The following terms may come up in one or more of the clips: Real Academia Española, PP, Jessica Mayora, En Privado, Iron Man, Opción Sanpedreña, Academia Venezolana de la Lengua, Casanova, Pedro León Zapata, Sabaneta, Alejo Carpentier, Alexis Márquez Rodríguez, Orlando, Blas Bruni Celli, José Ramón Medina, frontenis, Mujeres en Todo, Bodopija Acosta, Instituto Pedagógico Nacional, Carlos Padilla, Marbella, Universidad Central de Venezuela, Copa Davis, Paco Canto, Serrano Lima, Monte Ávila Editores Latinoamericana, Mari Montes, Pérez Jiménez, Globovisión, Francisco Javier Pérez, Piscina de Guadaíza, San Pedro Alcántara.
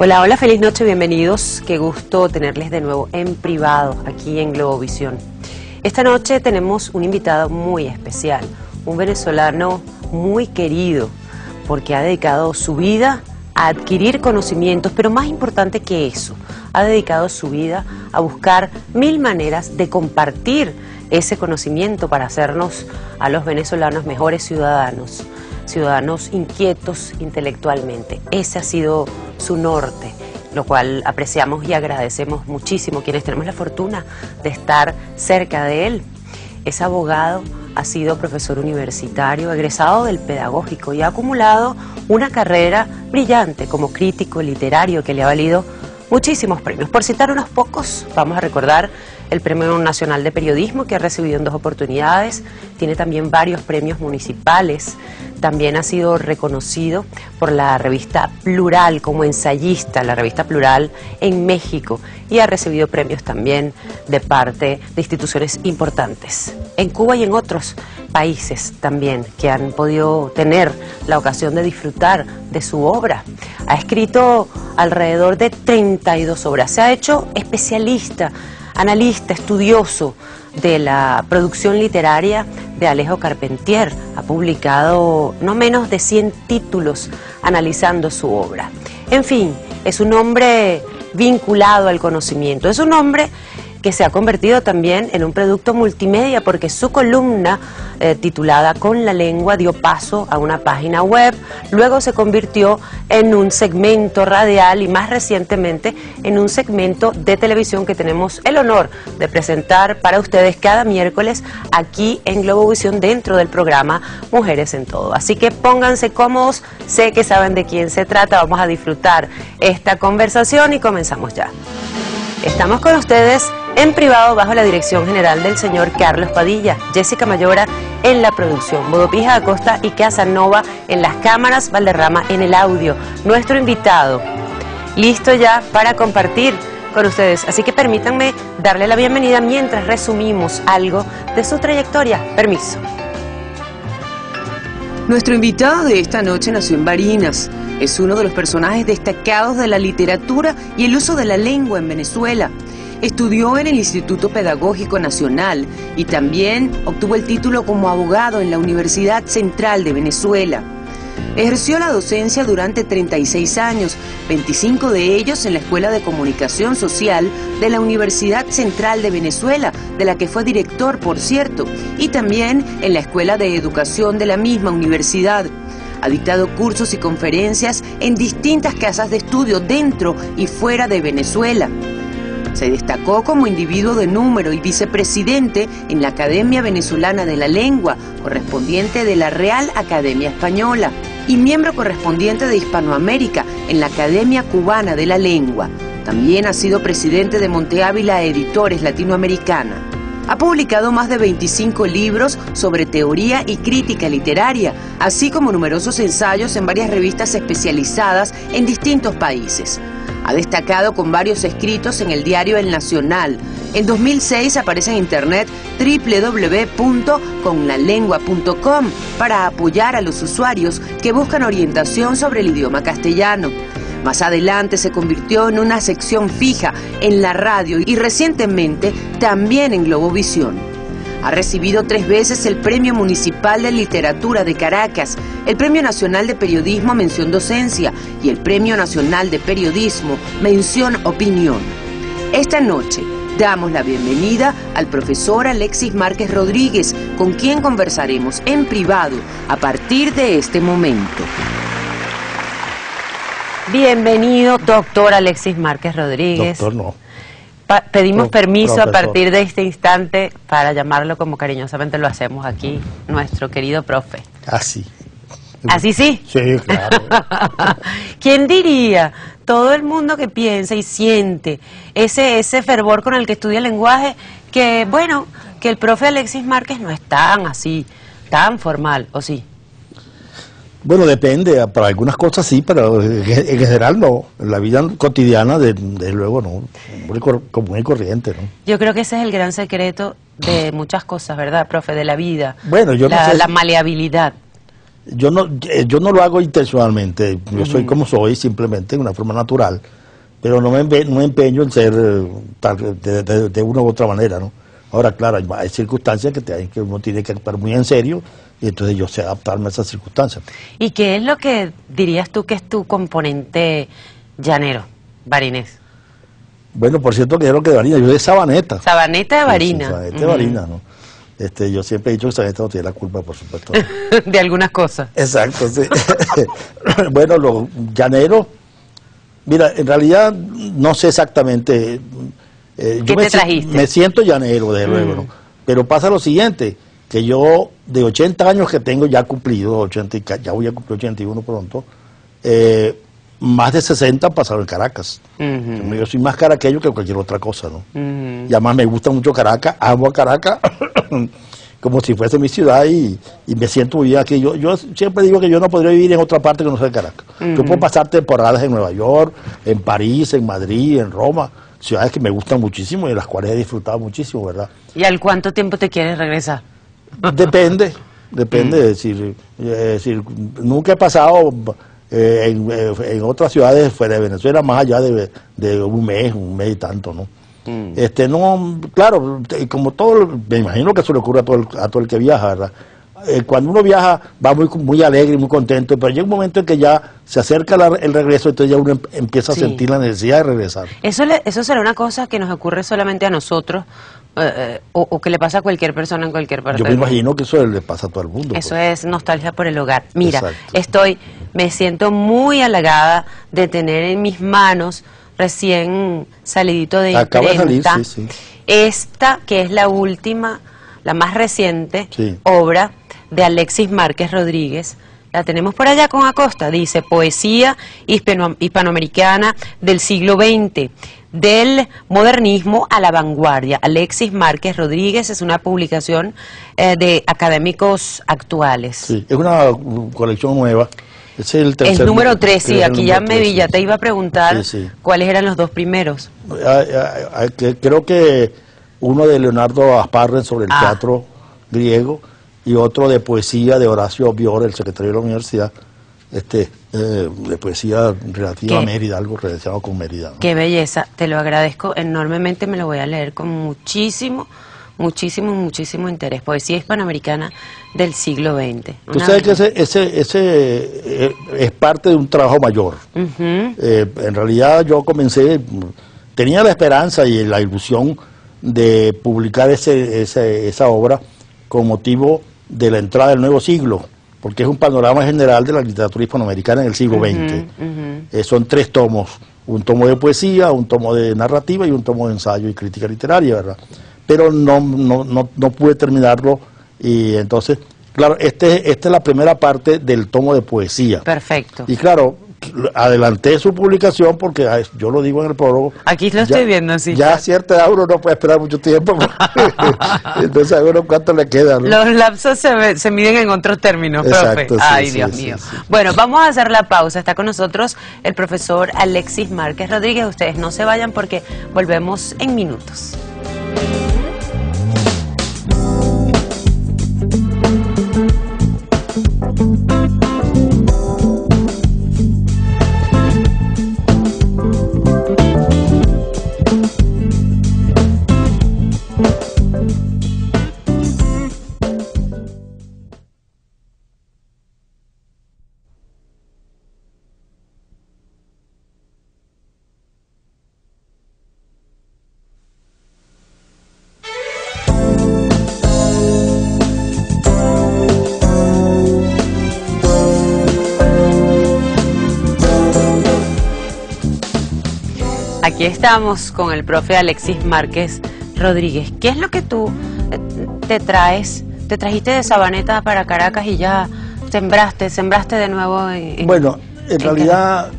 Hola, hola, feliz noche, bienvenidos. Qué gusto tenerles de nuevo en privado aquí en Globovisión. Esta noche tenemos un invitado muy especial, un venezolano muy querido, porque ha dedicado su vida a adquirir conocimientos, pero más importante que eso, ha dedicado su vida a buscar mil maneras de compartir ese conocimiento para hacernos a los venezolanos mejores ciudadanos, ciudadanos inquietos intelectualmente. Ese ha sido su norte, lo cual apreciamos y agradecemos muchísimo quienes tenemos la fortuna de estar cerca de él. Es abogado, ha sido profesor universitario, egresado del Pedagógico y ha acumulado una carrera brillante como crítico literario que le ha valido muchísimos premios. Por citar unos pocos, vamos a recordar el Premio Nacional de Periodismo que ha recibido en 2 oportunidades, tiene también varios premios municipales, también ha sido reconocido por la revista Plural como ensayista, la revista Plural en México, y ha recibido premios también de parte de instituciones importantes en Cuba y en otros países también que han podido tener la ocasión de disfrutar de su obra. Ha escrito alrededor de 32 obras, se ha hecho especialista, analista, estudioso de la producción literaria de Alejo Carpentier. Ha publicado no menos de 100 títulos analizando su obra. En fin, es un hombre vinculado al conocimiento, es un hombre que se ha convertido también en un producto multimedia porque su columna titulada Con la Lengua dio paso a una página web, luego se convirtió en un segmento radial y más recientemente en un segmento de televisión que tenemos el honor de presentar para ustedes cada miércoles aquí en Globovisión dentro del programa Mujeres en Todo. Así que pónganse cómodos, sé que saben de quién se trata, vamos a disfrutar esta conversación y comenzamos ya. Estamos con ustedes en privado bajo la dirección general del señor Carlos Padilla, Jessica Mayora en la producción, Bodopija Acosta y Casanova en las cámaras, Valderrama en el audio. Nuestro invitado, listo ya para compartir con ustedes. Así que permítanme darle la bienvenida mientras resumimos algo de su trayectoria. Permiso. Nuestro invitado de esta noche nació en Barinas. Es uno de los personajes destacados de la literatura y el uso de la lengua en Venezuela. Estudió en el Instituto Pedagógico Nacional y también obtuvo el título como abogado en la Universidad Central de Venezuela. Ejerció la docencia durante 36 años, 25 de ellos en la Escuela de Comunicación Social de la Universidad Central de Venezuela, de la que fue director, por cierto, y también en la Escuela de Educación de la misma universidad. Ha dictado cursos y conferencias en distintas casas de estudio dentro y fuera de Venezuela. Se destacó como individuo de número y vicepresidente en la Academia Venezolana de la Lengua, correspondiente de la Real Academia Española, y miembro correspondiente de Hispanoamérica en la Academia Cubana de la Lengua. También ha sido presidente de Monte Ávila Editores Latinoamericana. Ha publicado más de 25 libros sobre teoría y crítica literaria, así como numerosos ensayos en varias revistas especializadas en distintos países. Ha destacado con varios escritos en el diario El Nacional. En 2006 aparece en internet www.conlalengua.com para apoyar a los usuarios que buscan orientación sobre el idioma castellano. Más adelante se convirtió en una sección fija en la radio y recientemente también en Globovisión. Ha recibido 3 veces el Premio Municipal de Literatura de Caracas, el Premio Nacional de Periodismo Mención Docencia y el Premio Nacional de Periodismo Mención Opinión. Esta noche damos la bienvenida al profesor Alexis Márquez Rodríguez, con quien conversaremos en privado a partir de este momento. Bienvenido, doctor Alexis Márquez Rodríguez. Doctor no. Pedimos permiso profesor. A partir de este instante para llamarlo como cariñosamente lo hacemos aquí, nuestro querido profe. Así. ¿Así sí? Sí, claro. ¿Quién diría? Todo el mundo que piensa y siente ese fervor con el que estudia el lenguaje, que bueno, que el profe Alexis Márquez no es tan así, tan formal, ¿o sí? Bueno, depende, para algunas cosas sí, pero en general no. En la vida cotidiana, desde luego, no. Muy común y corriente, ¿no? Yo creo que ese es el gran secreto de muchas cosas, ¿verdad, profe? De la vida. Bueno, yo no sé. La maleabilidad. Yo no lo hago intencionalmente, yo soy como soy, simplemente de una forma natural, pero no me empeño en ser de una u otra manera, ¿no? Ahora, claro, hay circunstancias que uno tiene que actuar muy en serio, y entonces yo sé adaptarme a esas circunstancias. ¿Y qué es lo que dirías tú que es tu componente llanero, barinés? Bueno, por cierto, que yo creo que de Barinas, yo soy de Sabaneta. Sabaneta de Barinas. Sí, Sabaneta de Barinas, ¿no? Yo siempre he dicho que Sabaneta no tiene la culpa, por supuesto. De algunas cosas. Exacto, sí. Bueno, los llaneros, mira, en realidad no sé exactamente... ¿Qué te trajiste? Me siento llanero, desde luego, ¿no? Pero pasa lo siguiente, que yo de 80 años que tengo ya cumplido, 80, ya voy a cumplir 81 pronto, más de 60 pasaron en Caracas. Yo soy más caraqueño que cualquier otra cosa, ¿no? Y además me gusta mucho Caracas, amo a Caracas como si fuese mi ciudad, y me siento muy bien aquí. Yo siempre digo que yo no podría vivir en otra parte que no sea de Caracas. Yo puedo pasar temporadas en Nueva York, en París, en Madrid, en Roma, ciudades que me gustan muchísimo y de las cuales he disfrutado muchísimo, ¿verdad? ¿Y al cuánto tiempo te quieres regresar? Depende, depende, es decir, nunca he pasado en otras ciudades fuera de Venezuela más allá de un mes y tanto, ¿no? No, claro, como todo, me imagino que eso le ocurre a todo el que viaja, ¿verdad? Cuando uno viaja va muy alegre, muy contento, pero llega un momento en que ya se acerca el regreso, entonces ya uno empieza a sentir la necesidad de regresar. Eso será una cosa que nos ocurre solamente a nosotros, o que le pasa a cualquier persona en cualquier parte. Yo me imagino que eso le pasa a todo el mundo. Eso pues es nostalgia por el hogar. Mira, me siento muy halagada de tener en mis manos, recién salidito de imprenta, acaba de salir, esta que es la última, la más reciente obra de Alexis Márquez Rodríguez. La tenemos por allá con Acosta. Dice: poesía hispanoamericana del siglo XX, del modernismo a la vanguardia. Alexis Márquez Rodríguez es una publicación de académicos actuales. Sí, es una colección nueva. Es el tercer, el número 3, sí, aquí ya me vi, ya te iba a preguntar cuáles eran los dos primeros. Creo que uno de Leonardo Aparren sobre el teatro griego, y otro de poesía de Horacio Bior, el secretario de la universidad, de poesía relativa a Mérida, algo relacionado con Mérida, ¿no? Qué belleza, te lo agradezco enormemente, me lo voy a leer con muchísimo interés. Poesía hispanoamericana del siglo XX. Tú sabes que ese es parte de un trabajo mayor. En realidad yo comencé, tenía la esperanza y la ilusión de publicar esa obra con motivo de la entrada del nuevo siglo, porque es un panorama general de la literatura hispanoamericana en el siglo XX. Son 3 tomos, un tomo de poesía, un tomo de narrativa y un tomo de ensayo y crítica literaria, ¿verdad? Pero no pude terminarlo, y entonces, claro, esta es la primera parte del tomo de poesía. Perfecto. Y claro, adelanté su publicación porque yo lo digo en el prólogo. Aquí lo estoy viendo, sí. Ya a cierta edad uno no puede esperar mucho tiempo. Entonces a uno cuánto le queda, ¿no? Los lapsos se miden en otros términos, profe. Exacto, Ay, Dios mío. Bueno, vamos a hacer la pausa. Está con nosotros el profesor Alexis Márquez Rodríguez. Ustedes no se vayan porque volvemos en minutos. Aquí estamos con el profe Alexis Márquez Rodríguez. ¿Qué es lo que tú te trajiste de Sabaneta para Caracas y ya sembraste de nuevo? Bueno, en realidad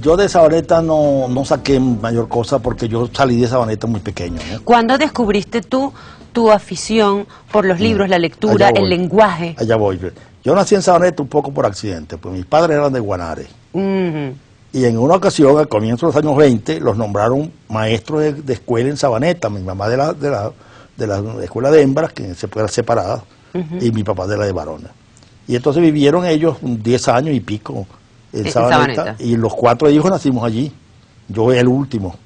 yo de Sabaneta no saqué mayor cosa porque yo salí de Sabaneta muy pequeño, ¿no? ¿Cuándo descubriste tú tu afición por los libros, la lectura, el lenguaje? Allá voy. Yo nací en Sabaneta un poco por accidente, pues mis padres eran de Guanare. Y en una ocasión, al comienzo de los años 20, los nombraron maestros de escuela en Sabaneta. Mi mamá de la escuela de hembras, que se fue separada, y mi papá de la de varones. Y entonces vivieron ellos 10 años y pico en Sabaneta, y los 4 hijos nacimos allí. Yo el último.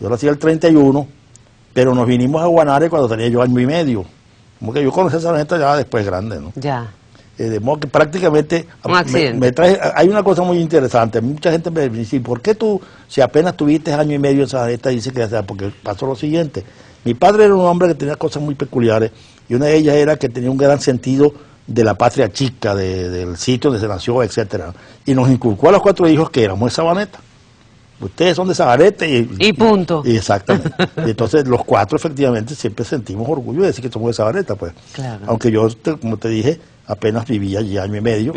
Yo nací el 31, pero nos vinimos a Guanare cuando tenía yo año y medio. Como que yo conocí a Sabaneta ya después grande, ¿no? Ya. De modo que prácticamente me trae, hay una cosa muy interesante. Mucha gente me dice, ¿por qué tú, si apenas tuviste año y medio en Sabaneta, dices que sea? Porque pasó lo siguiente. Mi padre era un hombre que tenía cosas muy peculiares, y una de ellas era que tenía un gran sentido de la patria chica, del sitio donde se nació, etcétera. Y nos inculcó a los 4 hijos que éramos de Sabaneta. Ustedes son de Sabaneta y punto. Y exactamente. Y entonces los 4 efectivamente siempre sentimos orgullo de decir que somos de Sabaneta, pues. Claro. Aunque yo, como te dije, apenas vivía allí año y medio,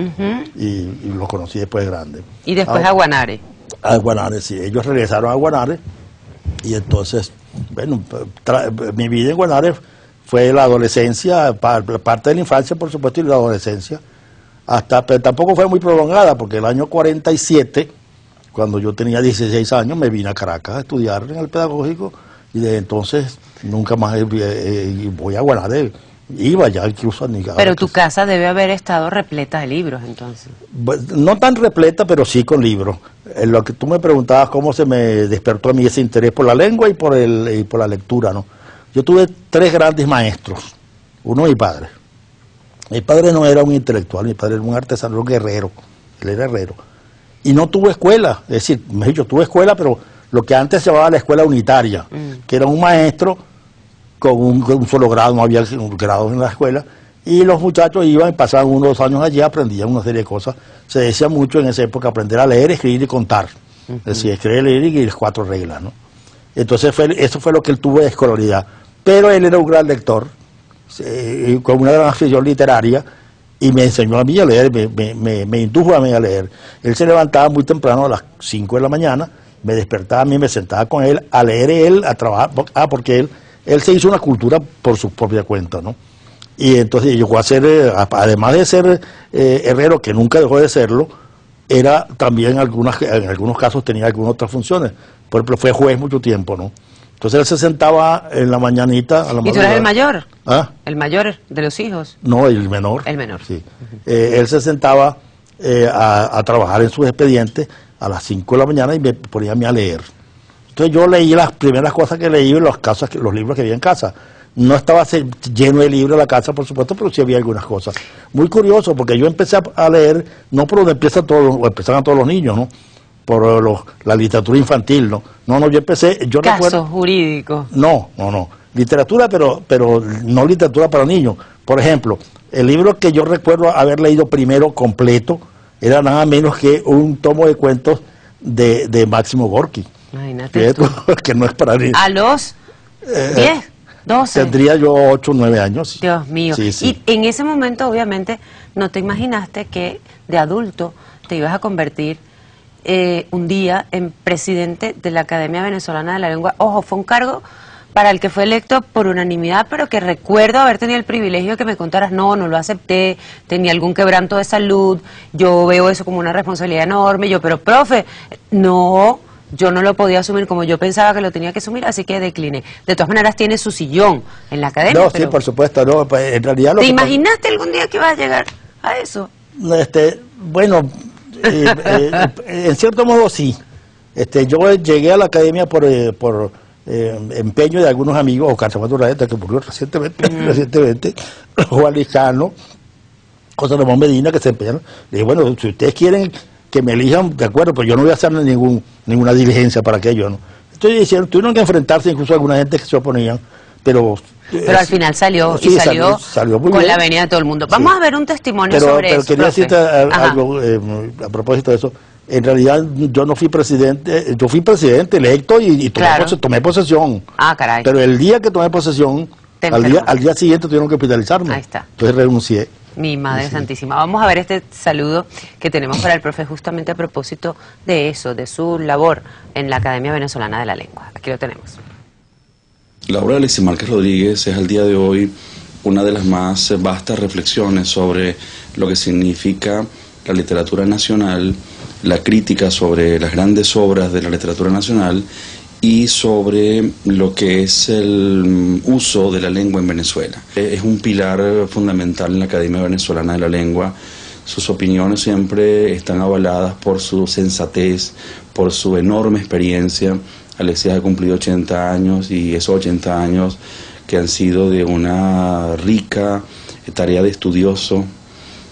y los conocí después de grande. Y después a Guanare. A Guanare, sí. Ellos regresaron a Guanare y entonces, bueno, mi vida en Guanare fue la adolescencia, parte de la infancia, por supuesto, y la adolescencia, hasta, pero tampoco fue muy prolongada, porque el año 47, cuando yo tenía 16 años, me vine a Caracas a estudiar en el Pedagógico, y desde entonces nunca más voy a Guanare. Iba ya incluso a Nicaragua. Pero tu casa debe haber estado repleta de libros, entonces. No tan repleta, pero sí con libros. En lo que tú me preguntabas, cómo se me despertó a mí ese interés por la lengua y por la lectura, ¿no? Yo tuve 3 grandes maestros, uno mi padre. Mi padre no era un intelectual, mi padre era un artesano, un guerrero, él era herrero. Y no tuvo escuela, es decir, yo tuve escuela, pero lo que antes se llamaba la escuela unitaria, que era un maestro con un solo grado, no había grados en la escuela, y los muchachos iban y pasaban 1 o 2 años allí, aprendían una serie de cosas. Se decía mucho en esa época aprender a leer, escribir y contar. Es decir, escribir, leer y las 4 reglas, ¿no? Entonces eso fue lo que él tuvo de escolaridad. Pero él era un gran lector, con una gran afición literaria, y me enseñó a mí a leer, me indujo a mí a leer. Él se levantaba muy temprano, a las 5 de la mañana, me despertaba a mí, me sentaba con él, a leer él, a trabajar, porque él se hizo una cultura por su propia cuenta, ¿no? Y entonces llegó a ser, además de ser herrero, que nunca dejó de serlo, era también en algunos casos tenía algunas otras funciones. Por ejemplo, fue juez mucho tiempo, ¿no? Entonces él se sentaba en la mañanita, a la madrugada. ¿Y tú eres el mayor? ¿Ah? ¿El mayor de los hijos? No, el menor. El menor. Sí. Él se sentaba a trabajar en sus expedientes a las 5 de la mañana y me ponía a mí a leer. Entonces yo leí las primeras cosas que leí, los libros que había en casa. No estaba lleno de libros la casa, por supuesto, pero sí había algunas cosas. Muy curioso, porque yo empecé a leer, no por donde empezaban todos los niños, ¿no? Por la literatura infantil, ¿no? No, no, yo empecé... ¿Casos jurídicos? No. Literatura, pero no literatura para niños. Por ejemplo, el libro que yo recuerdo haber leído primero completo era nada menos que un tomo de cuentos de Máximo Gorky. Imagínate tú. Que no es para niños. ¿A los 10, 12? Tendría yo 8 o 9 años. Dios mío. Sí, sí. Y en ese momento, obviamente, no te imaginaste que de adulto te ibas a convertir un día en presidente de la Academia Venezolana de la Lengua. Ojo, fue un cargo para el que fue electo por unanimidad, pero que recuerdo haber tenido el privilegio de que me contaras, no lo acepté, tenía algún quebranto de salud, yo veo eso como una responsabilidad enorme, pero profe, no... Yo no lo podía asumir como yo pensaba que lo tenía que asumir, así que decliné. De todas maneras, tiene su sillón en la academia. No, pero... sí, por supuesto. No, en realidad ¿Te imaginaste algún día que ibas a llegar a eso? Bueno, en cierto modo sí. Yo llegué a la academia por empeño de algunos amigos, Oscar Zambrano, que murió recientemente, Juan Lizano, José Ramón Medina, que se empeñaron. Le dije, bueno, si ustedes quieren... que me elijan, de acuerdo, pero yo no voy a hacer ninguna diligencia para aquello, ¿no? Entonces hicieron, tuvieron que enfrentarse incluso a alguna gente que se oponían, pero al final salió, sí, y salió muy con bien. La venida de todo el mundo. Vamos a ver un testimonio sobre eso. Pero quería decirte algo a propósito de eso. En realidad yo no fui presidente, yo fui presidente electo y tomé posesión. Ah, caray. Pero el día que tomé posesión, al día siguiente tuvieron que hospitalizarme. Ahí está. Entonces renuncié. Mi madre santísima. Vamos a ver este saludo que tenemos para el profe justamente a propósito de eso, de su labor en la Academia Venezolana de la Lengua. Aquí lo tenemos. La obra de Alexis Márquez Rodríguez es al día de hoy una de las más vastas reflexiones sobre lo que significa la literatura nacional, la crítica sobre las grandes obras de la literatura nacional y sobre lo que es el uso de la lengua en Venezuela. Es un pilar fundamental en la Academia Venezolana de la Lengua. Sus opiniones siempre están avaladas por su sensatez, por su enorme experiencia. Alexis ha cumplido 80 años y esos 80 años que han sido de una rica tarea de estudioso,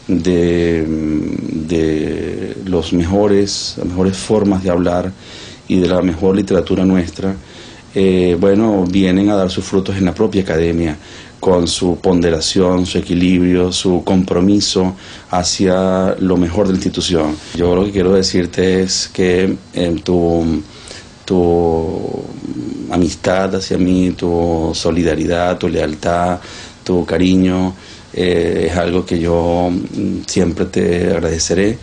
de las mejores formas de hablar y de la mejor literatura nuestra, bueno, vienen a dar sus frutos en la propia academia, con su ponderación, su equilibrio, su compromiso hacia lo mejor de la institución. Yo lo que quiero decirte es que tu amistad hacia mí, tu solidaridad, tu lealtad, tu cariño, es algo que yo siempre te agradeceré.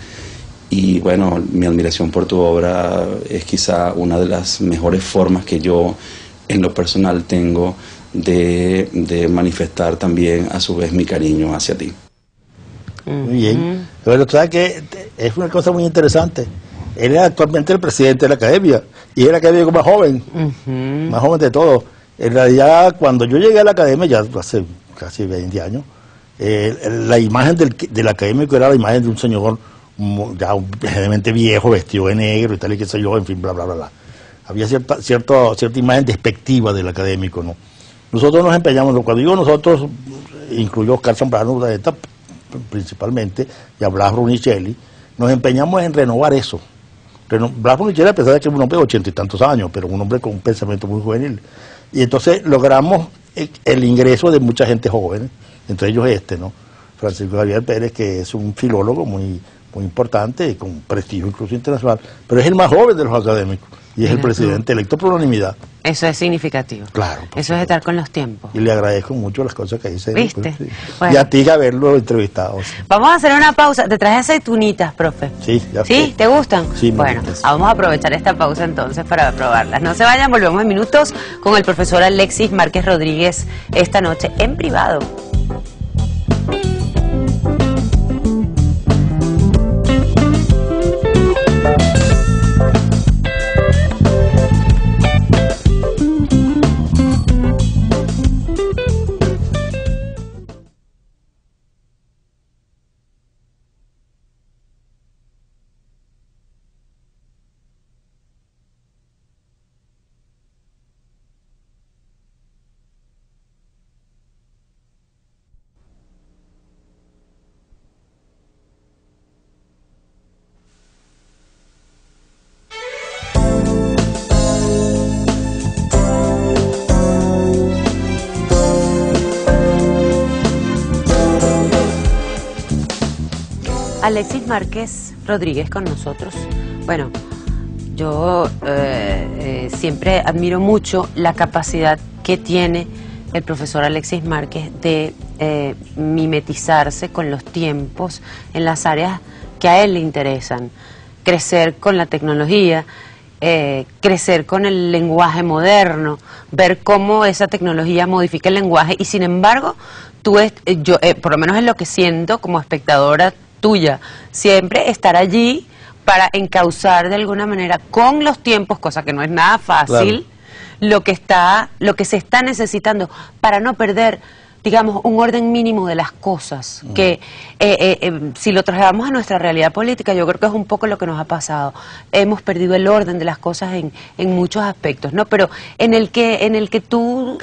Y bueno, mi admiración por tu obra es quizá una de las mejores formas que yo en lo personal tengo de manifestar también a su vez mi cariño hacia ti. Muy bien. Bueno, tú sabes que es una cosa muy interesante. Él es actualmente el presidente de la academia y es el académico más joven de todos. En realidad, cuando yo llegué a la academia, ya hace casi 20 años, la imagen del académico era la imagen de un señor ya realmente viejo, vestido de negro y tal y qué sé yo, en fin, bla, bla, bla, bla. Había cierta imagen despectiva del académico, ¿no? Nosotros nos empeñamos, cuando digo nosotros, incluyó Oscar Zambrano, principalmente, y a Blas Bruni Celli, nos empeñamos en renovar eso. Blas Bruni Celli, a pesar de que era un hombre de 80 y tantos años, pero un hombre con un pensamiento muy juvenil. Y entonces logramos el ingreso de mucha gente joven, entre ellos ¿no? Francisco Javier Pérez, que es un filólogo muy importante y con prestigio incluso internacional, pero es el más joven de los académicos y es el presidente electo por unanimidad. Eso es significativo. Claro. Eso es estar con los tiempos. Y le agradezco mucho las cosas que dice. ¿Viste? Pues, sí. Bueno. Y a ti haberlo entrevistado. Sí. Vamos a hacer una pausa. Te traje aceitunitas, profe. Sí, ya. ¿Sí? ¿Te gustan? Sí, bueno, vamos a aprovechar esta pausa entonces para probarlas. No se vayan, volvemos en minutos con el profesor Alexis Márquez Rodríguez esta noche en privado. Alexis Márquez Rodríguez con nosotros. Bueno, yo siempre admiro mucho la capacidad que tiene el profesor Alexis Márquez de mimetizarse con los tiempos en las áreas que a él le interesan. Crecer con la tecnología, crecer con el lenguaje moderno, ver cómo esa tecnología modifica el lenguaje y sin embargo, yo por lo menos es lo que siento como espectadora tuya, siempre estar allí para encauzar de alguna manera con los tiempos, cosa que no es nada fácil, claro, lo que se está necesitando para no perder, digamos, un orden mínimo de las cosas, que si lo trasladamos a nuestra realidad política, yo creo que es un poco lo que nos ha pasado. Hemos perdido el orden de las cosas en muchos aspectos, ¿no? Pero en el que tú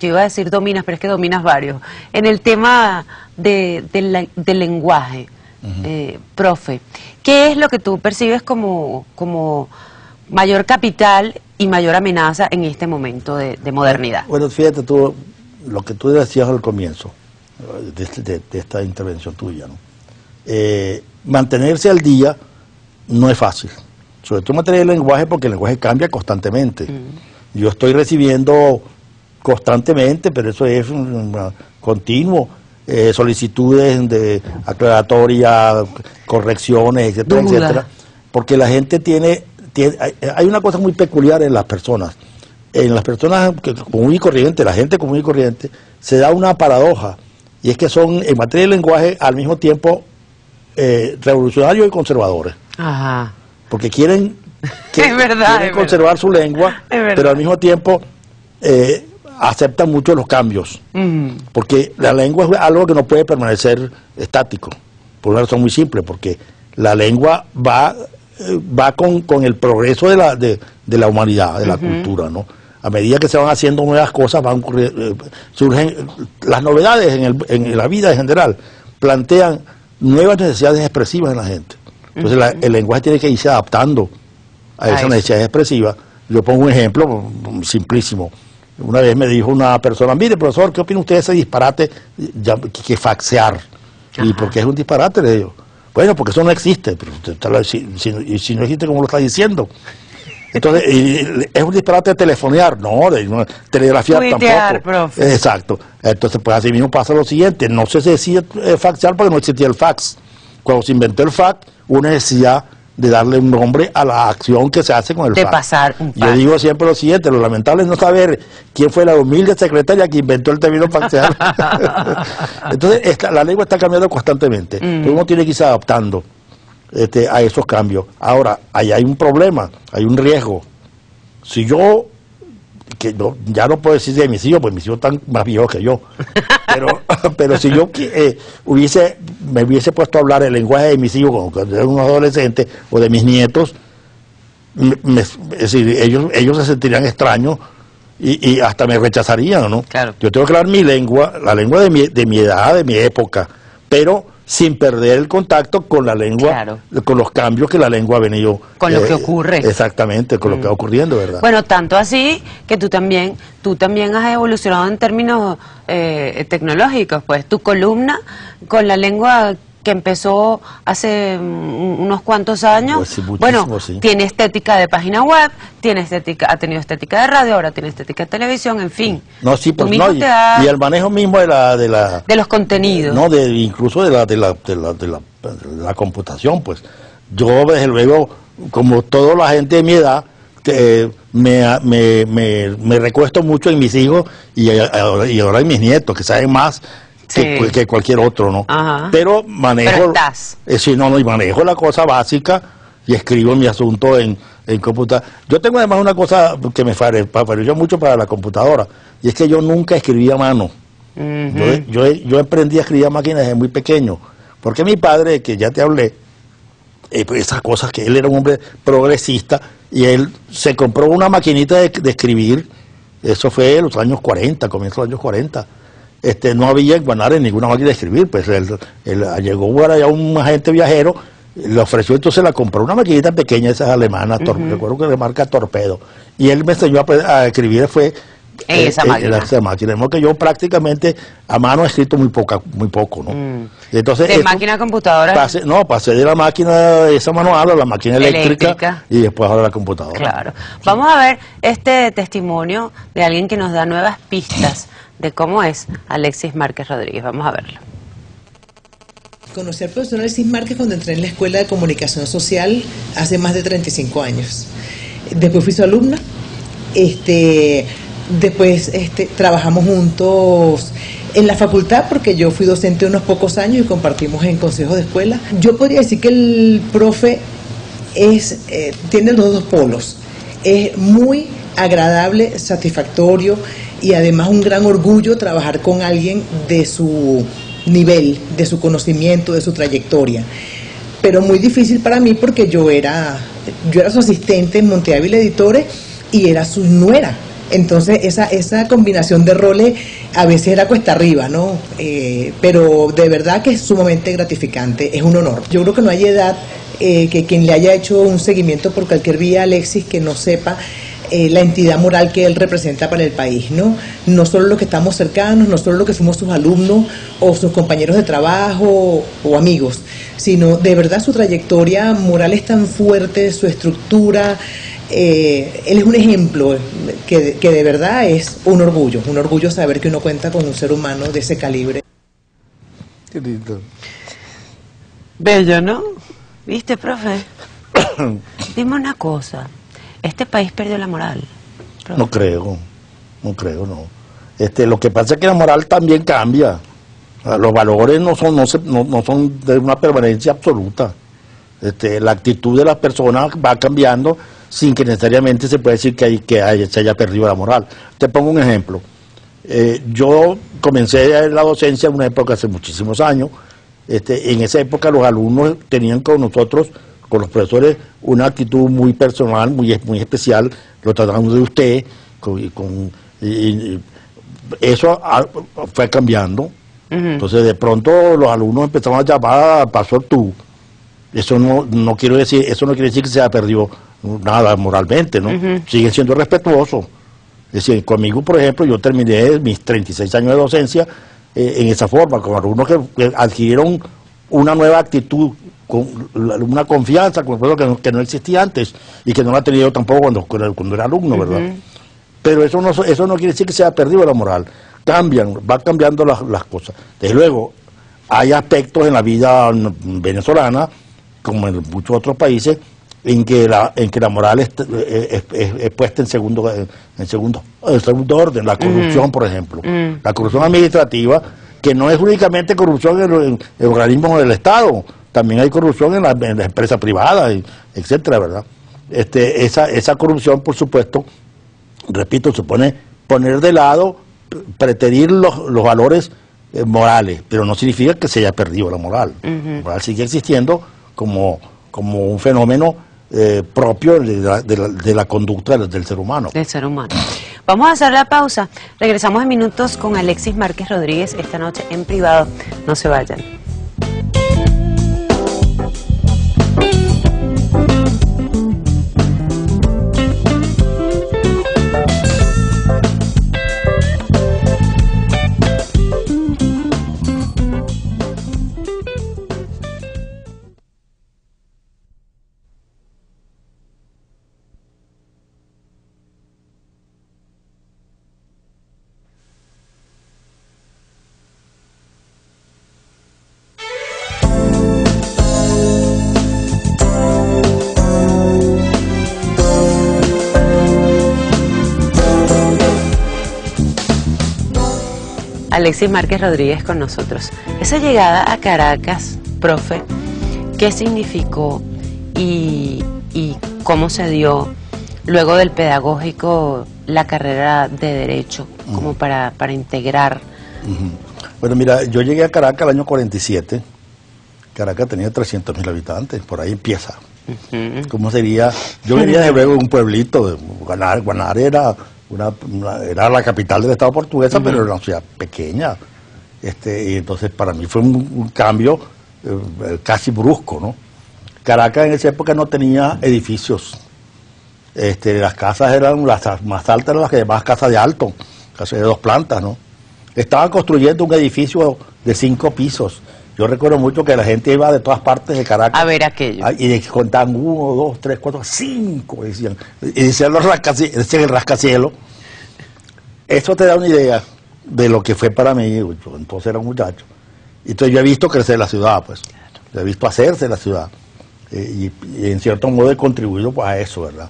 yo iba a decir dominas, pero es que dominas varios. En el tema del lenguaje, profe, ¿qué es lo que tú percibes como mayor capital y mayor amenaza en este momento de modernidad? Bueno, fíjate tú, lo que tú decías al comienzo de esta intervención tuya, ¿no? Mantenerse al día no es fácil. Sobre todo mantener el lenguaje porque el lenguaje cambia constantemente. Yo estoy recibiendo constantemente, pero eso es continuo, solicitudes de aclaratoria, correcciones, etcétera, etcétera, porque la gente hay una cosa muy peculiar en las personas. En las personas común y corriente, la gente común y corriente, se da una paradoja, y es que son, en materia de lenguaje, al mismo tiempo revolucionarios y conservadores. Ajá. Porque quieren que quieren conservar su lengua, pero al mismo tiempo aceptan mucho los cambios, porque la lengua es algo que no puede permanecer estático, por una razón muy simple, porque la lengua va con el progreso de la humanidad, de la cultura, ¿no? A medida que se van haciendo nuevas cosas, surgen las novedades en la vida en general, plantean nuevas necesidades expresivas en la gente. Entonces el lenguaje tiene que irse adaptando a esas necesidades expresivas. Yo pongo un ejemplo simplísimo. Una vez me dijo una persona: mire, profesor, ¿qué opina usted de ese disparate que faxear? ¿Y por qué es un disparate? Le digo, bueno, porque eso no existe. Pero usted, si no existe, ¿cómo lo está diciendo? Entonces, ¿es un disparate de telefonear? No, de telegrafiar tampoco. Profe. Exacto. Entonces, pues así mismo pasa lo siguiente. No se decía faxear porque no existía el fax. Cuando se inventó el fax, hubo una necesidad de darle un nombre a la acción que se hace con el fax. De pasar un fax. Yo digo siempre lo siguiente: lo lamentable es no saber quién fue la humilde secretaria que inventó el término faxear. Entonces, la lengua está cambiando constantemente. Uno tiene que irse adaptando a esos cambios. Ahora, ahí hay un problema, hay un riesgo. Si yo, ya no puedo decir de mis hijos, pues mis hijos están más viejos que yo, pero si yo me hubiese puesto a hablar el lenguaje de mis hijos cuando eran unos adolescentes, o de mis nietos, es decir, ellos se sentirían extraños y hasta me rechazarían, ¿no? Claro. Yo tengo que hablar mi lengua, la lengua de mi edad, de mi época, pero sin perder el contacto con la lengua, con los cambios que la lengua ha venido. Con lo que ocurre. Exactamente, con lo que va ocurriendo, ¿verdad? Bueno, tanto así que tú también has evolucionado en términos tecnológicos, pues. Tu columna Con la Lengua, que empezó hace unos cuantos años, pues sí, bueno, sí, tiene estética de página web, tiene estética, ha tenido estética de radio, ahora tiene estética de televisión, en fin. No, sí, pues no, y el manejo mismo de los contenidos. No, incluso de la computación, pues. Yo, desde luego, como toda la gente de mi edad, me recuesto mucho en mis hijos y ahora en mis nietos, que saben más que cualquier otro, ¿no? Ajá. Pero manejo, y manejo la cosa básica y escribo mi asunto en computadora. Yo tengo además una cosa que me favoreció mucho para la computadora, y es que yo nunca escribí a mano. Yo aprendí a escribir a máquinas desde muy pequeño, porque mi padre, que ya te hablé, esas cosas, que él era un hombre progresista, y él se compró una maquinita de escribir. Eso fue en los años 40, comienzo de los años 40. No había en Guanare ninguna máquina de escribir, pues llegó allá un agente viajero, le ofreció, entonces la compró una maquinita pequeña, esas alemanas, recuerdo que le marca Torpedo, y él me enseñó a escribir, fue esa máquina, de modo que yo prácticamente a mano he escrito muy poco, ¿no? Entonces, ¿de máquina a computadora? Pasé de la máquina esa manual a la máquina eléctrica y después ahora a la computadora. Claro. Sí. Vamos a ver este testimonio de alguien que nos da nuevas pistas de cómo es Alexis Márquez Rodríguez. Vamos a verlo. Conocí al profesor Alexis Márquez cuando entré en la Escuela de Comunicación Social hace más de 35 años. Después fui su alumna. Después trabajamos juntos en la facultad, porque yo fui docente unos pocos años y compartimos en consejos de escuela. Yo podría decir que el profe tiene los dos polos. Es muy agradable, satisfactorio, y además un gran orgullo trabajar con alguien de su nivel, de su conocimiento, de su trayectoria. Pero muy difícil para mí, porque yo era su asistente en Monte Ávila Editores y era su nuera. Entonces esa combinación de roles a veces era cuesta arriba, ¿no? Pero de verdad que es sumamente gratificante, es un honor. Yo creo que no hay edad que quien le haya hecho un seguimiento por cualquier vía a Alexis que no sepa la entidad moral que él representa para el país, ¿no? No solo los que estamos cercanos, no solo los que fuimos sus alumnos o sus compañeros de trabajo o amigos, sino de verdad su trayectoria moral es tan fuerte, su estructura. Él es un ejemplo que de verdad es un orgullo saber que uno cuenta con un ser humano de ese calibre. Qué lindo. Bello, ¿no? ¿Viste, profe? Dime una cosa. ¿Este país perdió la moral, profe? No creo. Lo que pasa es que la moral también cambia. Los valores no son de una permanencia absoluta. La actitud de las personas va cambiando. sin que necesariamente se pueda decir que se haya perdido la moral. Te pongo un ejemplo. Yo comencé la docencia en una época hace muchísimos años. En esa época los alumnos tenían con nosotros, con los profesores, una actitud muy personal, muy especial. Lo trataban de usted. Eso fue cambiando. Entonces de pronto los alumnos empezaron a llamar, pasó tú. Eso no quiero decir, eso no quiere decir que se haya perdido nada moralmente, ¿no? Siguen siendo respetuosos. Es decir, conmigo, por ejemplo, yo terminé mis 36 años de docencia en esa forma, con alumnos que adquirieron una nueva actitud, con una confianza con el profesor que no existía antes y que no la tenía yo tampoco cuando era alumno, ¿verdad? Pero eso no quiere decir que se haya perdido la moral. Van cambiando las cosas. Desde luego, hay aspectos en la vida venezolana, como en muchos otros países, en que la moral es puesta en segundo orden. La corrupción, por ejemplo. La corrupción administrativa, que no es únicamente corrupción en organismos del Estado, también hay corrupción en las empresas privadas, etcétera, ¿verdad? Esa corrupción, por supuesto, repito, supone poner de lado, preterir los valores morales, pero no significa que se haya perdido la moral. La moral sigue existiendo como un fenómeno propio de la conducta del ser humano. Del ser humano. Vamos a hacer la pausa. Regresamos en minutos con Alexis Márquez Rodríguez esta noche en privado. No se vayan. Alexis Márquez Rodríguez con nosotros. Esa llegada a Caracas, profe, ¿qué significó y cómo se dio luego del pedagógico la carrera de Derecho, como para integrar? Bueno, mira, yo llegué a Caracas el año 47. Caracas tenía 300.000 habitantes, por ahí empieza. ¿Cómo sería? Yo venía de luego de un pueblito, Guanare era... Era la capital del Estado portuguesa, pero era una ciudad pequeña. Y entonces para mí fue un cambio casi brusco, ¿no? Caracas en esa época no tenía edificios. Las casas eran las más altas, eran las que llamaban casas de alto, casas de 2 plantas, ¿no? Estaban construyendo un edificio de 5 pisos. Yo recuerdo mucho que la gente iba de todas partes de Caracas. A ver aquello. Y contaban 1, 2, 3, 4, 5, decían. Y decían el rascacielos. Eso te da una idea de lo que fue para mí. Yo entonces era un muchacho. Entonces yo he visto crecer la ciudad, pues. Yo he visto hacerse la ciudad. Y en cierto modo he contribuido pues, a eso, ¿verdad?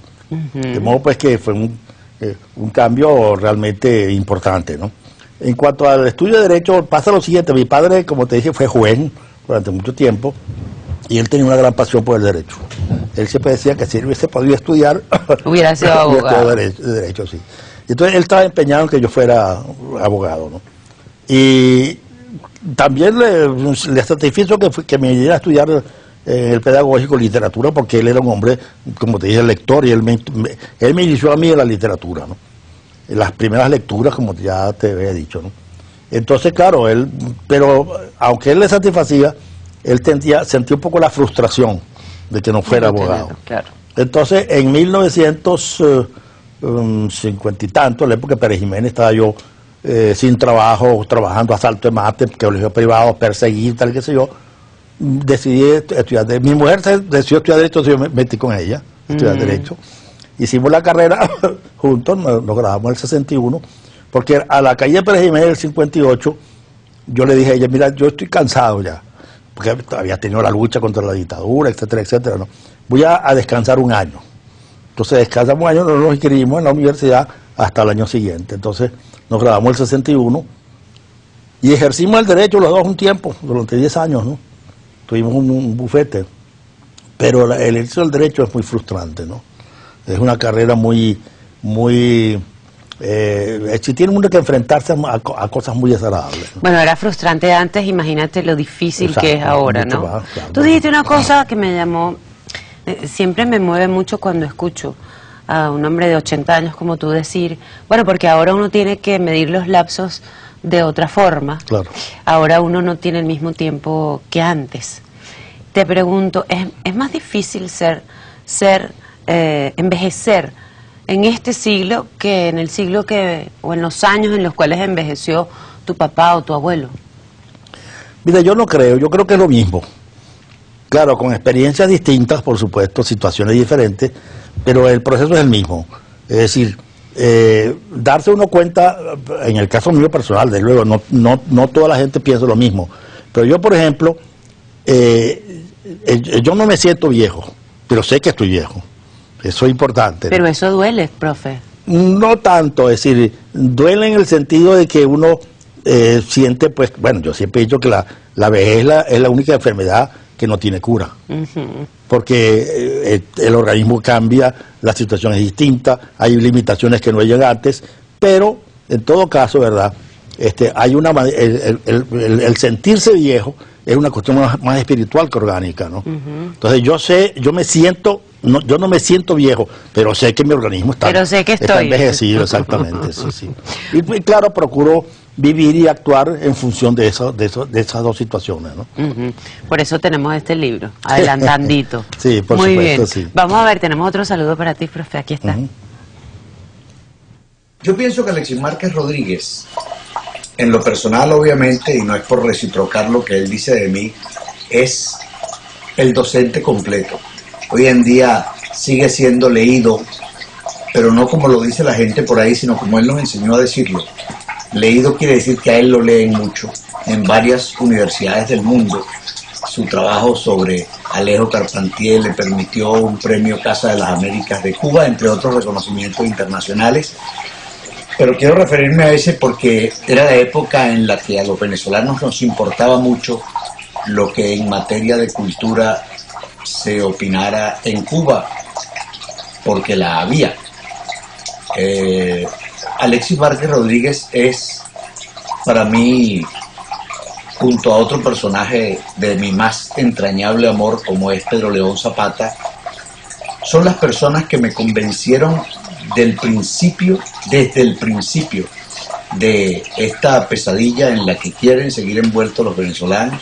De modo pues que fue un cambio realmente importante, ¿no? En cuanto al estudio de Derecho, pasa lo siguiente. Mi padre, como te dije, fue juez durante mucho tiempo y él tenía una gran pasión por el Derecho. Él siempre decía que si él hubiese podido estudiar... Hubiera sido abogado. Derecho, sí. Entonces él estaba empeñado en que yo fuera abogado, ¿no? Y también le satisfizo que me diera a estudiar el pedagógico literatura, porque él era un hombre, como te dije, lector, y él me inició a mí en la literatura, ¿no? Las primeras lecturas, como ya te había dicho, ¿no? Entonces, claro, pero aunque él le satisfacía, él sentía un poco la frustración de que no fuera abogado. Claro. Entonces, en 1950 y tanto, en la época de Pérez Jiménez, estaba yo sin trabajo, trabajando a salto de mate, colegios privados, perseguir, tal, qué sé yo, decidí estudiar Derecho. Mi mujer decidió estudiar Derecho, entonces yo me metí con ella, estudiar Derecho. Hicimos la carrera juntos, nos grabamos en el 61, porque a la calle Pérez Jiménez del 58, yo le dije a ella, mira, yo estoy cansado ya, porque había tenido la lucha contra la dictadura, etcétera, etcétera, ¿no? Voy a descansar un año. Entonces descansamos un año, no nos inscribimos en la universidad hasta el año siguiente. Entonces nos grabamos el 61 y ejercimos el derecho los dos un tiempo, durante 10 años, ¿no? Tuvimos un bufete, pero el ejercicio del derecho es muy frustrante, ¿no? Es una carrera muy... tienen uno que enfrentarse a cosas muy desagradables, ¿no? Bueno, era frustrante antes, imagínate lo difícil que es ahora, ¿no? Más, claro. Tú dijiste una cosa que me llamó, siempre me mueve mucho cuando escucho a un hombre de 80 años como tú decir, bueno, porque ahora uno tiene que medir los lapsos de otra forma, claro. Ahora uno no tiene el mismo tiempo que antes. Te pregunto, ¿es más difícil envejecer en este siglo que en el siglo que, o en los años en los cuales envejeció tu papá o tu abuelo? Mira, yo no creo, yo creo que es lo mismo. Claro, con experiencias distintas, por supuesto, situaciones diferentes, pero el proceso es el mismo. Es decir, darse uno cuenta, en el caso mío personal, desde luego, no toda la gente piensa lo mismo. Pero yo, por ejemplo, yo no me siento viejo, pero sé que estoy viejo. Eso es importante, ¿no? Pero eso duele, profe. No tanto, es decir, duele en el sentido de que uno siente, pues, bueno, yo siempre he dicho que la vejez es la única enfermedad que no tiene cura. Uh-huh. Porque el organismo cambia, la situación es distinta, hay limitaciones que no llegan antes, pero en todo caso, ¿verdad? Hay una el sentirse viejo es una cuestión más espiritual que orgánica, ¿no? Uh-huh. Entonces yo me siento, yo no me siento viejo, pero sé que mi organismo está envejecido, exactamente, eso sí. Y claro, procuro vivir y actuar en función de esas dos situaciones, ¿no? Uh-huh. Por eso tenemos este libro, adelantandito. Sí, por muy supuesto, bien. Sí. Vamos a ver, tenemos otro saludo para ti, profe, aquí está. Uh-huh. Yo pienso que Alexis Márquez Rodríguez, en lo personal obviamente, y no es por reciprocar lo que él dice de mí, es el docente completo. Hoy en día sigue siendo leído, pero no como lo dice la gente por ahí, sino como él nos enseñó a decirlo. Leído quiere decir que a él lo leen mucho. En varias universidades del mundo, su trabajo sobre Alejo Carpentier le permitió un premio Casa de las Américas de Cuba, entre otros reconocimientos internacionales. Pero quiero referirme a ese porque era la época en la que a los venezolanos nos importaba mucho lo que en materia de cultura se opinara en Cuba, porque la había. Alexis Márquez Rodríguez es, para mí, junto a otro personaje de mi más entrañable amor, como es Pedro León Zapata, son las personas que me convencieron desde el principio, de esta pesadilla en la que quieren seguir envueltos los venezolanos,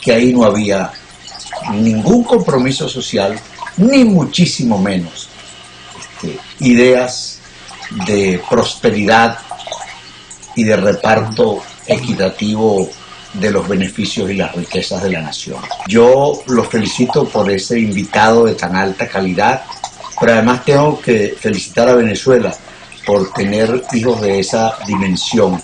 que ahí no había ningún compromiso social, ni muchísimo menos ideas de prosperidad y de reparto equitativo de los beneficios y las riquezas de la nación. Yo los felicito por ese invitado de tan alta calidad, pero además tengo que felicitar a Venezuela por tener hijos de esa dimensión.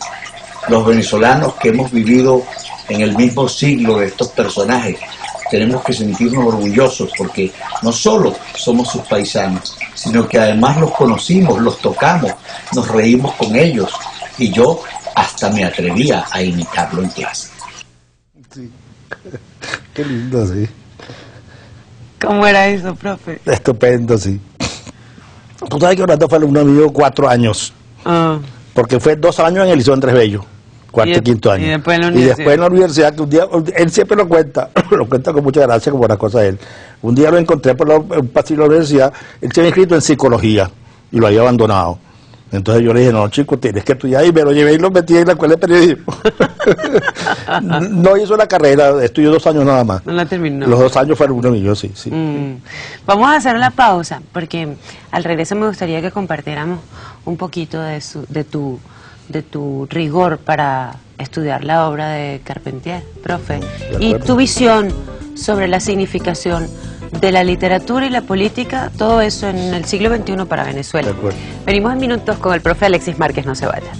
Los venezolanos que hemos vivido en el mismo siglo de estos personajes, tenemos que sentirnos orgullosos porque no solo somos sus paisanos, sino que además los conocimos, los tocamos, nos reímos con ellos y yo hasta me atrevía a imitarlo en clase. Sí. Qué lindo, sí. ¿Cómo era eso, profe? Estupendo, sí. Tú sabes que Orlando fue alumno mío 4 años, porque fue 2 años en el Liceo Andrés Bello. Cuarto y quinto año. Y después en la universidad, que un día, él siempre lo cuenta con mucha gracia, como una cosa de él. Un día lo encontré por un pasillo de la universidad, él se había inscrito en psicología y lo había abandonado. Entonces yo le dije, no, chico, tienes que estudiar, y me lo llevé y lo metí en la escuela de periodismo. No hizo la carrera, estudió 2 años nada más. No la terminó. Los 2 años fueron uno y yo, sí. Sí. Vamos a hacer una pausa, porque al regreso me gustaría que compartiéramos un poquito de tu rigor para estudiar la obra de Carpentier, profe, y tu visión sobre la significación de la literatura y la política, todo eso en el siglo XXI para Venezuela. Venimos en minutos con el profe Alexis Márquez, no se vayan.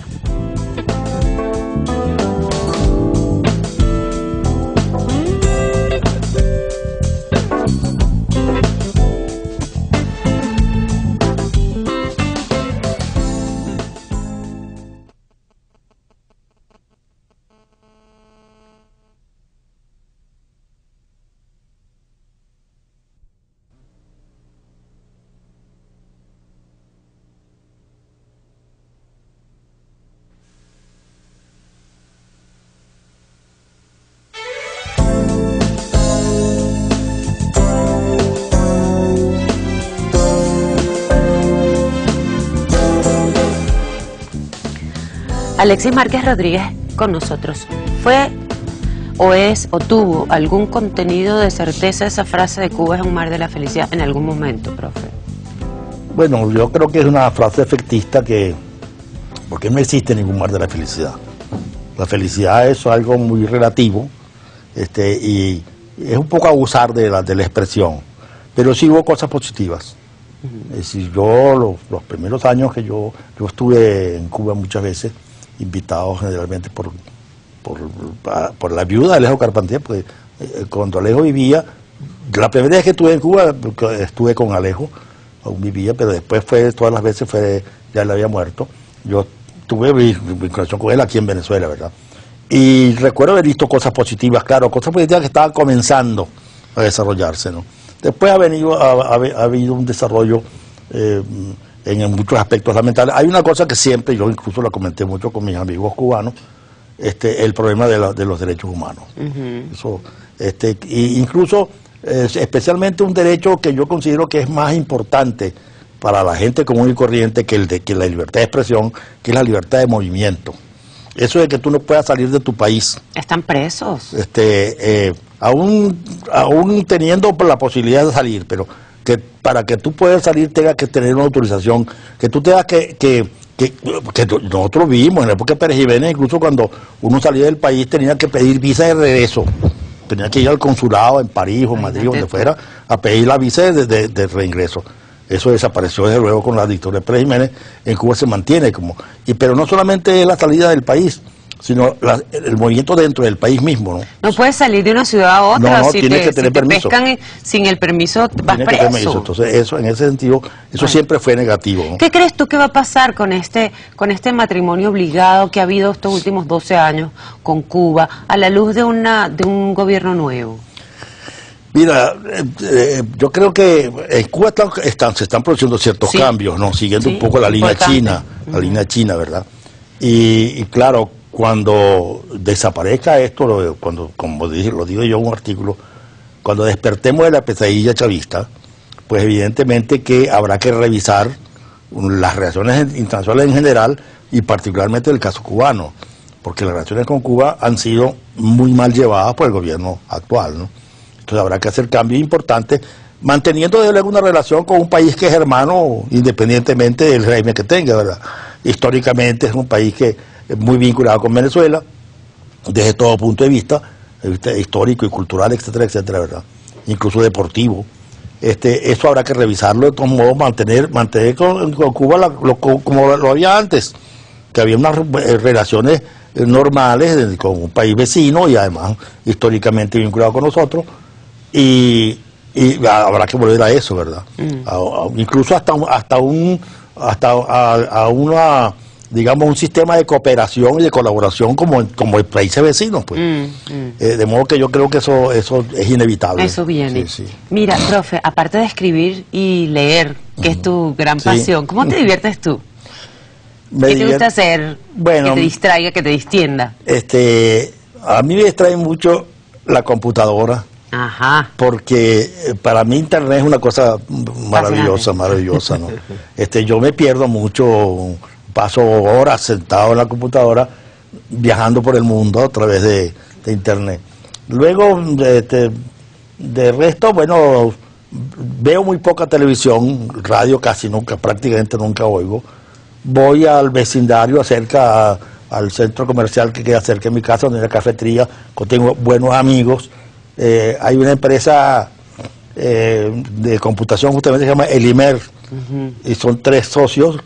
Alexis Márquez Rodríguez con nosotros. ¿Fue o es o tuvo algún contenido de certeza esa frase de Cuba es un mar de la felicidad en algún momento, profe? Bueno, yo creo que es una frase efectista que... porque no existe ningún mar de la felicidad. La felicidad es algo muy relativo y es un poco abusar de la expresión, pero sí hubo cosas positivas. Es decir, yo los primeros años que yo estuve en Cuba muchas veces, invitado generalmente por la viuda de Alejo Carpentier, pues cuando Alejo vivía, la primera vez que estuve en Cuba, estuve con Alejo, aún vivía, pero después todas las veces ya él había muerto. Yo tuve mi relación con él aquí en Venezuela, ¿verdad? Y recuerdo haber visto cosas positivas, claro, cosas positivas que estaban comenzando a desarrollarse, ¿no? Después ha habido un desarrollo en muchos aspectos lamentables. Hay una cosa que siempre, yo incluso la comenté mucho con mis amigos cubanos, el problema de los derechos humanos. Uh-huh. Eso, incluso, especialmente un derecho que yo considero que es más importante para la gente común y corriente que la libertad de expresión, que es la libertad de movimiento. Eso de que tú no puedas salir de tu país. Están presos. Aún teniendo la posibilidad de salir, pero que para que tú puedas salir tengas que tener una autorización, que tú tengas que nosotros vimos en la época de Pérez Jiménez, incluso cuando uno salía del país tenía que pedir visa de regreso, tenía que ir al consulado en París o Madrid, donde fuera, a pedir la visa de reingreso. Eso desapareció desde luego con la dictadura de Pérez Jiménez. En Cuba se mantiene pero no solamente es la salida del país, sino el movimiento dentro del país mismo, ¿no? No puedes salir de una ciudad a otra. No, tienes que tener permiso. Si te pescan sin el permiso, vas preso. Entonces, eso, en ese sentido, eso siempre fue negativo, ¿no? ¿Qué crees tú que va a pasar con este matrimonio obligado que ha habido estos últimos 12 años con Cuba, a la luz de un gobierno nuevo? Mira, yo creo que en Cuba se están produciendo ciertos cambios, ¿no? Siguiendo un poco la línea china, ¿verdad? Y claro, cuando desaparezca esto, como lo digo yo en un artículo, cuando despertemos de la pesadilla chavista, pues evidentemente que habrá que revisar las relaciones internacionales en general y particularmente el caso cubano, porque las relaciones con Cuba han sido muy mal llevadas por el gobierno actual, ¿no? Entonces habrá que hacer cambios importantes, manteniendo de luego una relación con un país que es hermano, independientemente del régimen que tenga, ¿verdad? Históricamente es un país que es muy vinculado con Venezuela, desde todo punto de vista, histórico y cultural, etcétera, etcétera, ¿verdad? Incluso deportivo. Eso habrá que revisarlo, de todos modos, mantener con Cuba como lo había antes, que había unas relaciones normales con un país vecino y además históricamente vinculado con nosotros. Y habrá que volver a eso, ¿verdad? Incluso hasta digamos, un sistema de cooperación y de colaboración como el país vecino, pues. De modo que yo creo que eso es inevitable. Eso viene. Sí. Mira, profe, aparte de escribir y leer, que es tu gran pasión, ¿cómo te diviertes tú? ¿Qué te gusta hacer? Bueno, que te distraiga, que te distienda. A mí me distrae mucho la computadora. Ajá. Porque para mí Internet es una cosa maravillosa, maravillosa, ¿no? Yo me pierdo mucho, paso horas sentado en la computadora, viajando por el mundo a través de Internet. Luego, de resto, bueno, veo muy poca televisión, radio casi nunca, prácticamente nunca oigo. Voy al vecindario cerca, al centro comercial que queda cerca de mi casa, donde hay una cafetería, tengo buenos amigos. Hay una empresa de computación justamente que se llama Elimer, y son 3 socios,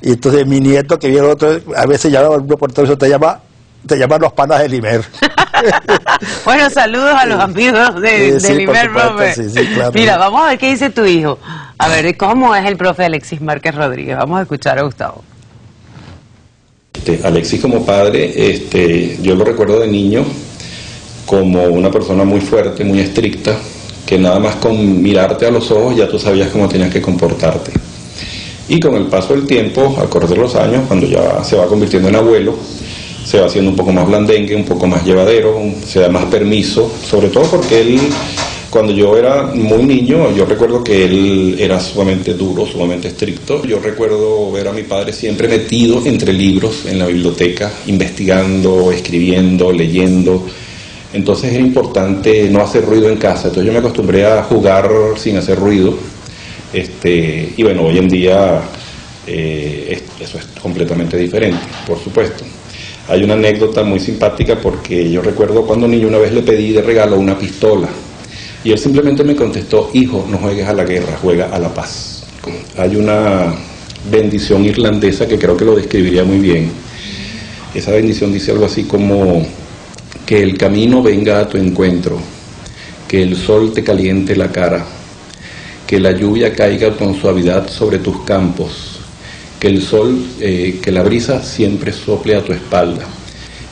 y entonces mi nieto que viene otro, a veces llama por televisión, te llaman los panas de Elimer. Bueno, saludos a los amigos de Elimer, profe. Claro. Mira, vamos a ver qué dice tu hijo. A ver, ¿cómo es el profe Alexis Márquez Rodríguez? Vamos a escuchar a Gustavo. Alexis como padre, yo lo recuerdo de niño como una persona muy fuerte, muy estricta, que nada más con mirarte a los ojos ya tú sabías cómo tenías que comportarte. Y con el paso del tiempo, a correr los años, cuando ya se va convirtiendo en abuelo, se va haciendo un poco más blandengue, un poco más llevadero, se da más permiso, sobre todo porque él Cuando yo era muy niño, yo recuerdo que él era sumamente duro, sumamente estricto. Yo recuerdo ver a mi padre siempre metido entre libros en la biblioteca, investigando, escribiendo, leyendo. Entonces era importante no hacer ruido en casa. Entonces yo me acostumbré a jugar sin hacer ruido. Y bueno, hoy en día eso es completamente diferente, por supuesto. Hay una anécdota muy simpática porque yo recuerdo cuando niño una vez le pedí de regalo una pistola. Y él simplemente me contestó: hijo, no juegues a la guerra, juega a la paz. Hay una bendición irlandesa que creo que lo describiría muy bien. Esa bendición dice algo así como: que el camino venga a tu encuentro, que el sol te caliente la cara, que la lluvia caiga con suavidad sobre tus campos, que el sol, que la brisa siempre sople a tu espalda,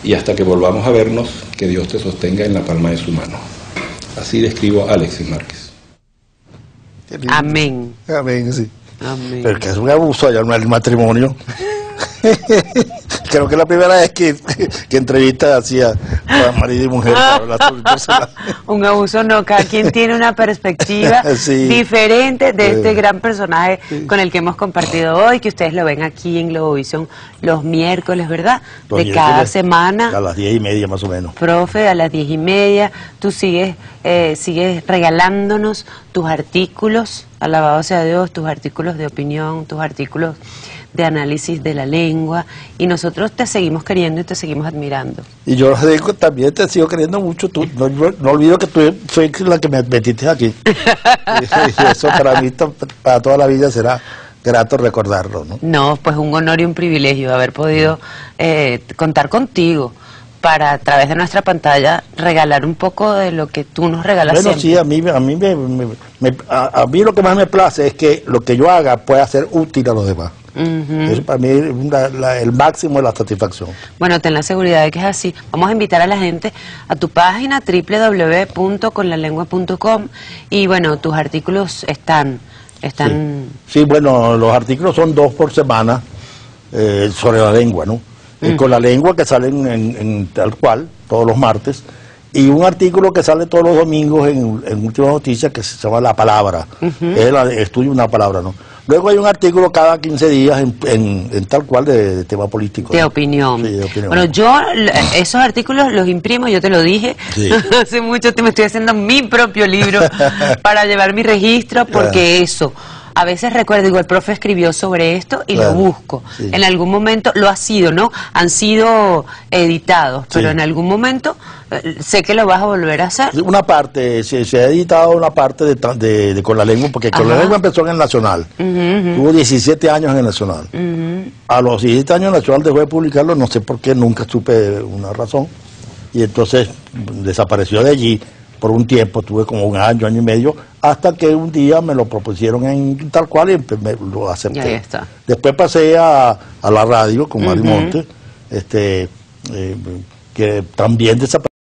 y hasta que volvamos a vernos, que Dios te sostenga en la palma de su mano. Así describo a Alexis Márquez. Amén. Amén, sí. Amén. Pero que es un abuso allá en el matrimonio. Creo que es la primera vez que entrevista hacía para marido y mujer. Un abuso no, cada quien tiene una perspectiva sí, diferente de este gran personaje con el que hemos compartido hoy, que ustedes lo ven aquí en Globovisión los miércoles, ¿verdad? De cada semana. A las 10:30 más o menos. Profe, a las 10:30, tú sigues regalándonos tus artículos, alabado sea Dios, tus artículos de opinión, tus artículos de análisis de la lengua, y nosotros te seguimos queriendo y te seguimos admirando. Y yo también te sigo queriendo mucho. Tú, no olvido que tú soy la que me metiste aquí. Y eso para mí, para toda la vida será grato recordarlo, ¿no? No, pues un honor y un privilegio haber podido contar contigo para, a través de nuestra pantalla, regalar un poco de lo que tú nos regalas siempre. Sí, a mí lo que más me place es que lo que yo haga pueda ser útil a los demás. Eso para mí es el máximo de la satisfacción. Bueno, ten la seguridad de que es así. Vamos a invitar a la gente a tu página www.conlalengua.com, y bueno, tus artículos están... Sí, bueno, los artículos son 2 por semana sobre la lengua, ¿no? Con la lengua, que salen en tal cual todos los martes, y un artículo que sale todos los domingos en Últimas Noticias, que se llama La Palabra. Es el estudio de una palabra, ¿no? Luego hay un artículo cada 15 días en tal cual de tema político. De, ¿no? Opinión. Sí, de opinión. Bueno, yo esos artículos los imprimo, yo te lo dije. Sí. Hace mucho tiempo estoy haciendo mi propio libro para llevar mi registro, porque eso... A veces recuerdo, digo, el profe escribió sobre esto y lo busco. Sí. En algún momento lo ha sido, ¿no? Han sido editados, pero en algún momento sé que lo vas a volver a hacer. Una parte, se ha editado una parte de Con la Lengua, porque Con la Lengua empezó en El Nacional. Tuvo 17 años en El Nacional. A los 17 años El Nacional dejó de publicarlo, no sé por qué, nunca supe una razón. Y entonces desapareció de allí. Por un tiempo, tuve como un año, año y medio, hasta que un día me lo propusieron en tal cual y lo acepté. Y ahí está. Después pasé a la radio con Mari Montes, que también desapareció.